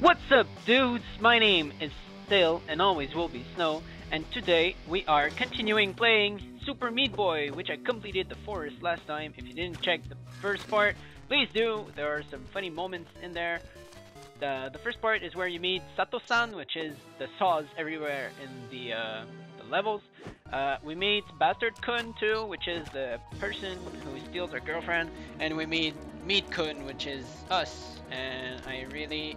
What's up, dudes? My name is still and always will be Snow, and today we are continuing playing Super Meat Boy, which I completed the forest last time. If you didn't check the first part, please do. There are some funny moments in there. The first part is where you meet Sato-san, which is the saws everywhere in the levels. We meet Bastard-kun too, which is the person who steals our girlfriend, and we meet Meat-kun, which is us, and I really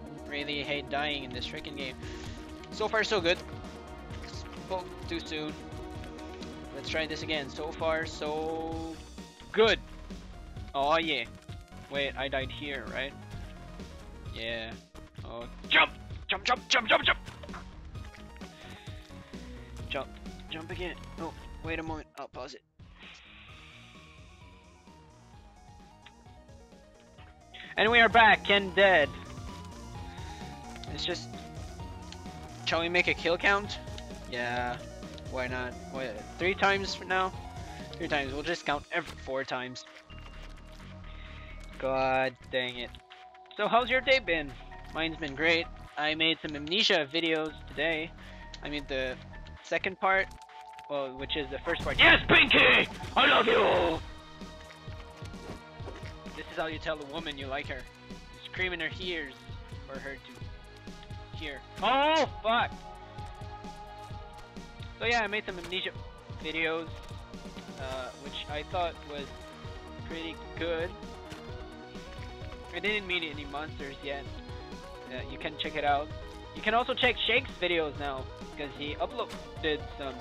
hate dying in this freaking game. So far so good. Spoke too soon. Let's try this again. So far so good. Oh yeah. Wait, I died here, right? Yeah. Oh, jump! Jump, jump, jump, jump, jump! Jump. Jump again. Oh, wait a moment. I'll pause it. And we are back and dead. It's just... Shall we make a kill count? Yeah, why not? What, 3 times for now? 3 times, we'll just count every 4 times. God dang it. So how's your day been? Mine's been great. I made some Amnesia videos today. I made the second part, well, which is the first part. Yes, Pinky! I love you! This is how you tell a woman you like her. You scream in her ears for her to... Here. Oh fuck! So yeah, I made some Amnesia videos, which I thought was pretty good. I didn't meet any monsters yet. You can check it out. You can also check Shake's videos now, because he uploaded some.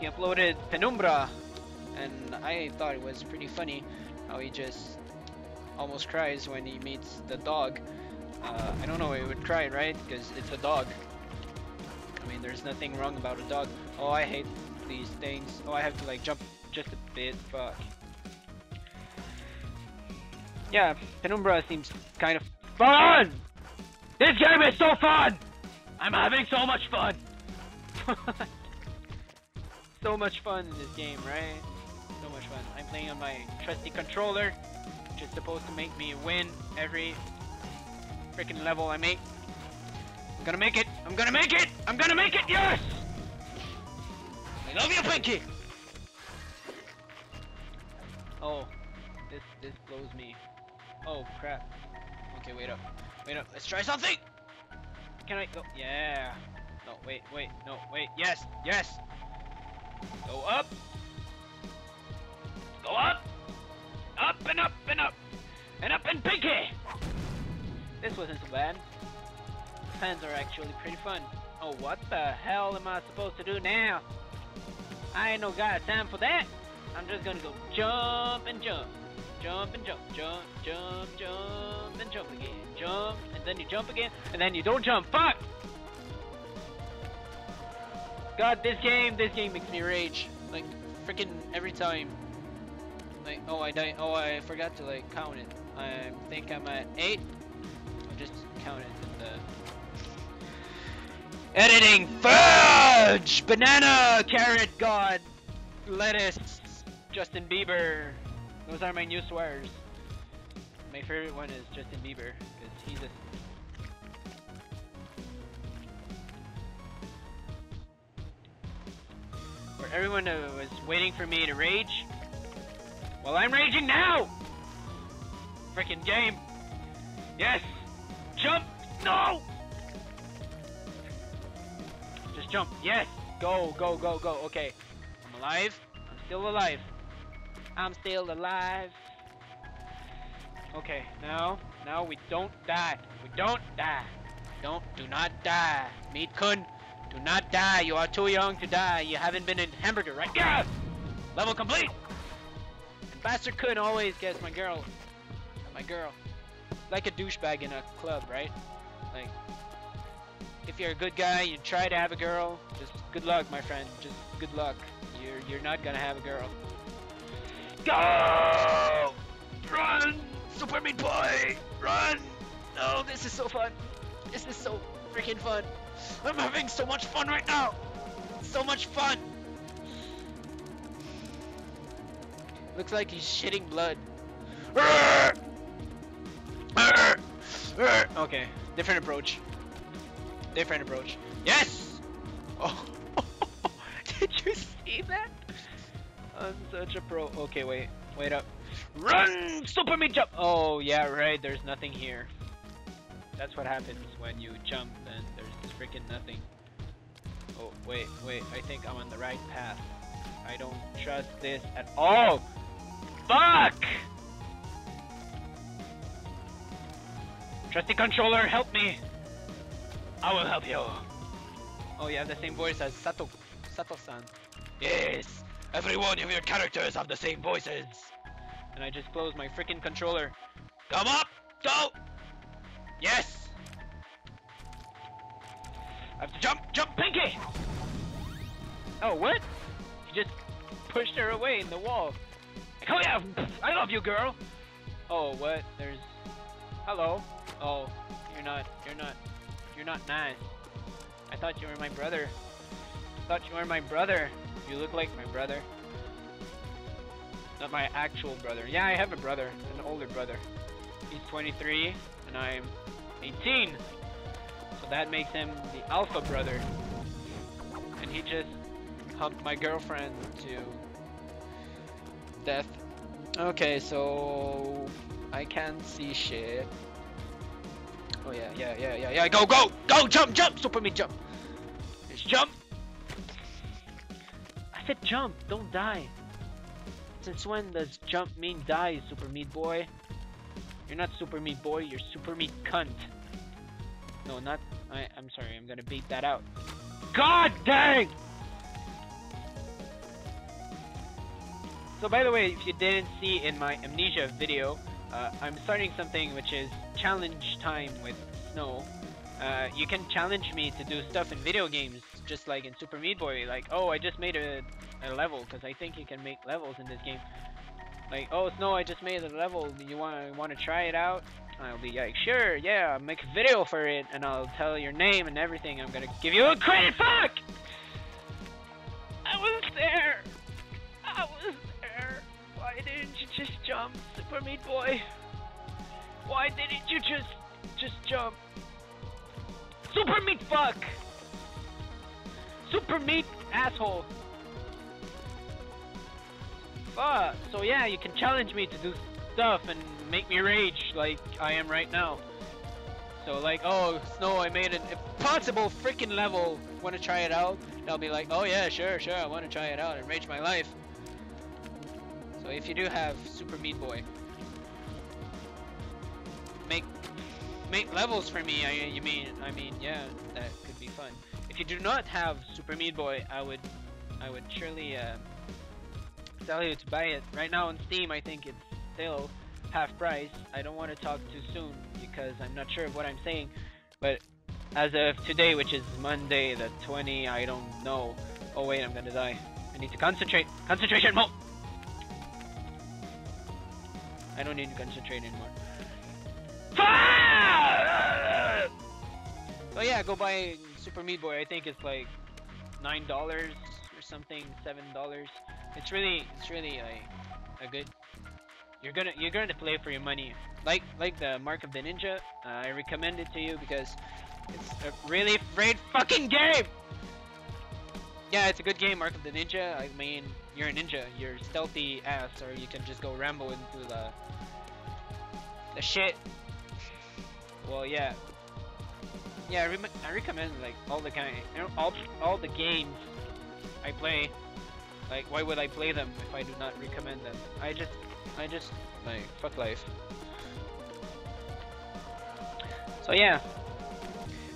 He uploaded Penumbra, and I thought it was pretty funny how he just almost cries when he meets the dog. I don't know, it would cry, right? Because it's a dog. I mean, there's nothing wrong about a dog. Oh, I hate these things. Oh, I have to like jump just a bit. Fuck. Yeah, Penumbra seems kind of fun! This game is so fun! I'm having so much fun! So much fun in this game, right? So much fun. I'm playing on my trusty controller, which is supposed to make me win every... freaking level I make. I'm gonna make it! I'm gonna make it! I'm gonna make it! Yes! I love you, Pinky! Oh. This blows me. Oh, crap. Okay, wait up. Wait up. Let's try something! Can I go? Yeah. No, wait, wait. No, wait. Yes! Yes! Go up! Go up! Up and up and up! And up and Pinky! This wasn't so bad. Fans are actually pretty fun. Oh, what the hell am I supposed to do now? I ain't no got time for that. I'm just gonna go jump and jump. Jump and jump. Jump, jump, jump, and jump again. Jump, and then you jump again, and then you don't jump. Fuck! God, this game makes me rage. Like, freaking every time. Like, oh, I died. Oh, I forgot to, like, count it. I think I'm at 8. Just counted the editing fudge, banana, carrot, god, lettuce, Justin Bieber. Those are my new swears. My favorite one is Justin Bieber because he's a. For everyone who was waiting for me to rage, well, I'm raging now. Freaking game. Yes. Jump! No! Just jump. Yes! Go, go, go, go. Okay. I'm alive. I'm still alive. I'm still alive. Okay. Now we don't die. We don't die. Do not die. Meat-kun, do not die. You are too young to die. You haven't been in hamburger, right? Yeah! Level complete! Bastard-kun always gets my girl. Like a douchebag in a club, right? Like, if you're a good guy, you try to have a girl, just good luck, my friend. Just good luck. You're not gonna have a girl. Go! Run! Super Meat Boy! Run! Oh, this is so fun. This is so freaking fun. I'm having so much fun right now! So much fun! Looks like he's shitting blood. Okay, different approach. Different approach. Yes! Oh. Did you see that? I'm such a pro. Okay, wait. Wait up. Run! Super Meat Jump! Oh, yeah, right. There's nothing here. That's what happens when you jump and there's freaking nothing. Oh, wait, wait. I think I'm on the right path. I don't trust this at all. Fuck! Trusty controller, help me! I will help you. Oh, you have the same voice as Sato-san. Yes! Every one of your characters have the same voices! And I just closed my freaking controller. Come up! Go! Yes! I have to jump! Jump, Pinky! Oh, what? You just pushed her away in the wall. Come here! I love you, girl! Oh, what? There's... Hello. Oh, you're not nice. I thought you were my brother. You look like my brother. Not my actual brother. Yeah, I have a brother, an older brother. He's 23 and I'm 18. So that makes him the alpha brother. And he just humped my girlfriend to death. Okay, so I can't see shit. Oh yeah. Go, jump, Super Meat Jump. Just jump. I said jump, don't die. Since when does jump mean die, Super Meat Boy? You're not Super Meat Boy, you're Super Meat Cunt. No, not, I'm sorry, I'm gonna beat that out. God dang! So by the way, if you didn't see in my Amnesia video, I'm starting something which is challenge time with Snow. You can challenge me to do stuff in video games, just like in Super Meat Boy. Like, oh, I just made a level, because I think you can make levels in this game. Like, oh, Snow, I just made a level. Do you want to try it out? I'll be like, sure, yeah, make a video for it, and I'll tell your name and everything. I'm gonna give you a credit. Fuck! I was there. Why didn't you just jump, Super Meat Boy? Why didn't you just jump? Super Meat Fuck! Super Meat Asshole! Fuck! So yeah, you can challenge me to do stuff and make me rage like I am right now. So like, oh, Snow, I made an impossible freaking level. Wanna try it out? And I'll be like, oh yeah, sure, I wanna try it out and rage my life. So if you do have Super Meat Boy, make levels for me. I mean, yeah, that could be fun. If you do not have Super Meat Boy, I would surely tell you to buy it. Right now on Steam, I think it's still half price. I don't want to talk too soon because I'm not sure of what I'm saying. But as of today, which is Monday the 20th, I don't know. Oh wait, I'm gonna die. I need to concentrate. Concentration mode. I don't need to concentrate anymore. Ah! Oh yeah, go buy Super Meat Boy. I think it's like $9 or something, $7. It's really a good. You're gonna play for your money. Like the Mark of the Ninja. I recommend it to you because it's a really great fucking game. Yeah, it's a good game, Mark of the Ninja. I mean, you're a ninja. You're stealthy ass, or you can just go ramble into the shit. Well, yeah. I recommend like all the games I play. Like, why would I play them if I do not recommend them? I just like fuck life. So yeah,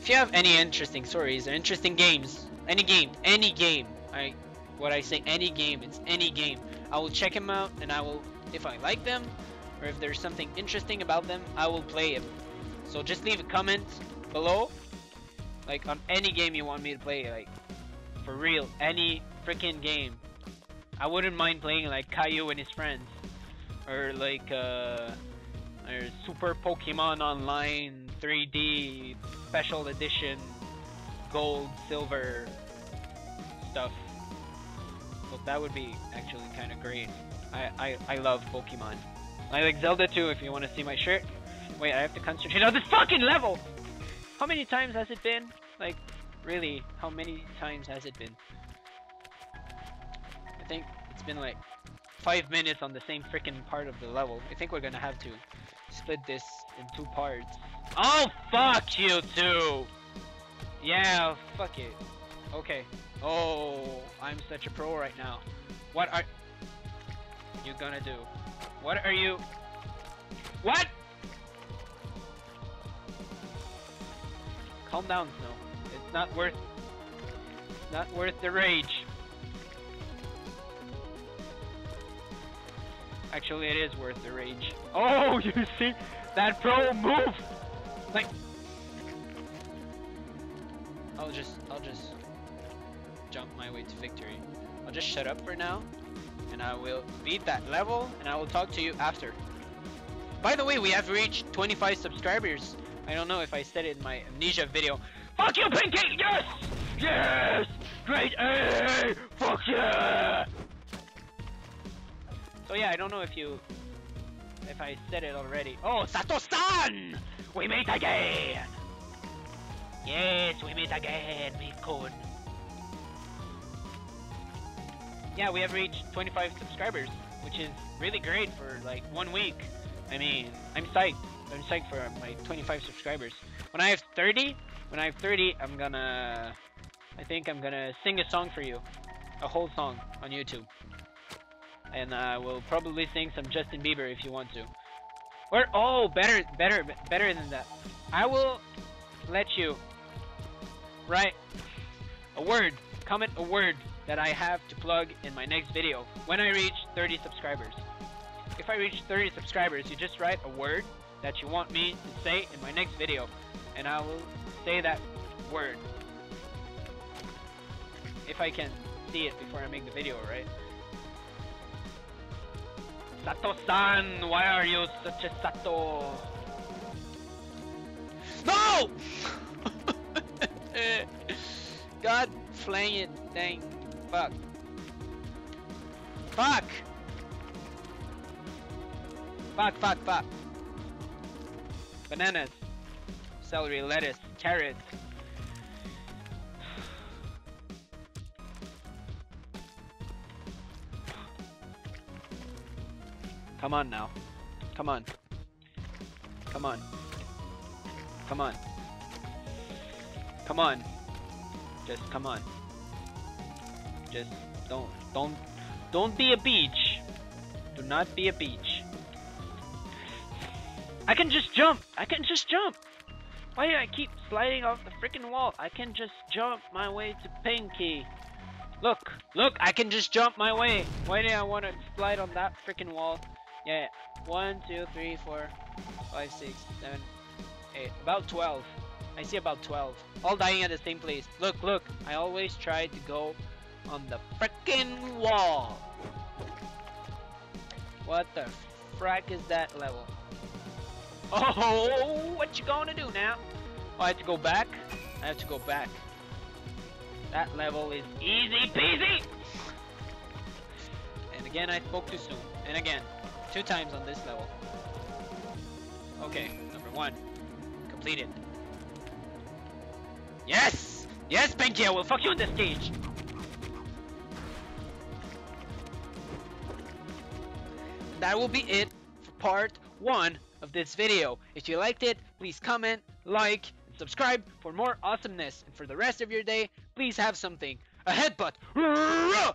if you have any interesting stories or interesting games, any game, it's any game. I will check them out, and I will, if I like them or if there's something interesting about them, I will play them. So just leave a comment below, like on any game you want me to play, like for real, any freaking game. I wouldn't mind playing like Caillou and his friends, or like Super Pokemon Online 3D Special Edition Gold, Silver stuff. So that would be actually kind of great. I love Pokemon. I like Zelda too. If you want to see my shirt. Wait, I have to concentrate on this fucking level! How many times has it been? Like, really, how many times has it been? I think it's been like 5 minutes on the same freaking part of the level. I think we're gonna have to split this in 2 parts. Oh, fuck you too! Yeah, fuck it. Okay. Oh, I'm such a pro right now. What are you gonna do? What are you? What? Calm down, Snow. It's not worth. It's not worth the rage. Actually, it is worth the rage. Oh, you see that pro move? Like, I'll just jump my way to victory. I'll just shut up for now, and I will beat that level, and I will talk to you after. By the way, we have reached 25 subscribers. I don't know if I said it in my Amnesia video. Fuck you, Pinky! Yes! Yes! Great A! Fuck yeah! So yeah, I don't know if I said it already. Oh, Sato-san! We meet again! Yes, we meet again, Meat-kun. Yeah, we have reached 25 subscribers, which is really great for like 1 week. I mean, I'm psyched. I'm psyched for my 25 subscribers. When I have 30, I think I'm gonna sing a song for you, a whole song on YouTube. And we'll probably sing some Justin Bieber if you want to. Or oh, better than that. I will let you write a word, comment a word that I have to plug in my next video when I reach 30 subscribers. If I reach 30 subscribers, you just write a word that you want me to say in my next video, and I will say that word. If I can see it before I make the video, right? Sato-san, why are you such a Sato? No! God flang it, dang. Fuck. Fuck! Fuck, fuck, fuck. Bananas, celery, lettuce, carrots. Come on now. Come on. Come on. Come on. Come on. Just come on. Just don't be a beach. Do not be a beach. I can just jump. I can just jump. Why do I keep sliding off the freaking wall? I can just jump my way to Pinky. Look, look, I can just jump my way. Why do I want to slide on that freaking wall? Yeah, 1, 2, 3, 4, 5, 6, 7, 8, about 12. I see about 12, all dying at the same place. Look, look, I always try to go on the freaking wall. What the frack is that level? Oh, what you gonna do now? Oh, I have to go back. I have to go back. That level is easy peasy. And again, I spoke too soon. And again, 2 times on this level. Okay, number 1, completed. Yes, yes, Pinky, I will fuck you in this cage. That will be it for part 1. Of this video. If you liked it, please comment, like, and subscribe for more awesomeness. And for the rest of your day, please have something. A headbutt!